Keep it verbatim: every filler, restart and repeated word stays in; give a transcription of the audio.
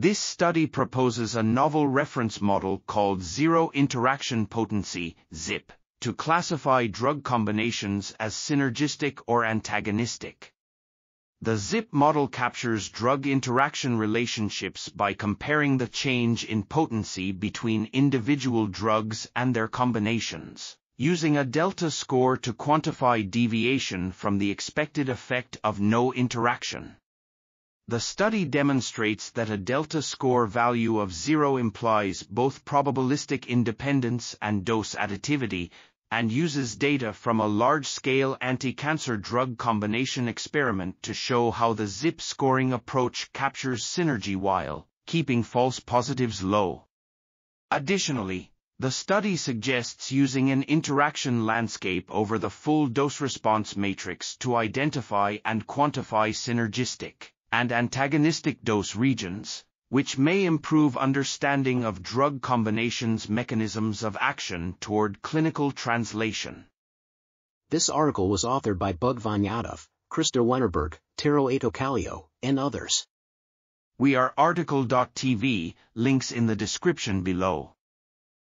This study proposes a novel reference model called Zero Interaction Potency, ZIP, to classify drug combinations as synergistic or antagonistic. The ZIP model captures drug interaction relationships by comparing the change in potency between individual drugs and their combinations, using a delta score to quantify deviation from the expected effect of no interaction. The study demonstrates that a delta score value of zero implies both probabilistic independence and dose additivity, and uses data from a large-scale anti-cancer drug combination experiment to show how the ZIP scoring approach captures synergy while keeping false positives low. Additionally, the study suggests using an interaction landscape over the full dose-response matrix to identify and quantify synergistic and antagonistic dose regions, which may improve understanding of drug combinations' mechanisms of action toward clinical translation. This article was authored by Bhagwan Yadav, Krister Wennerberg, Tero Aittokallio, and others. We are article dot T V, links in the description below.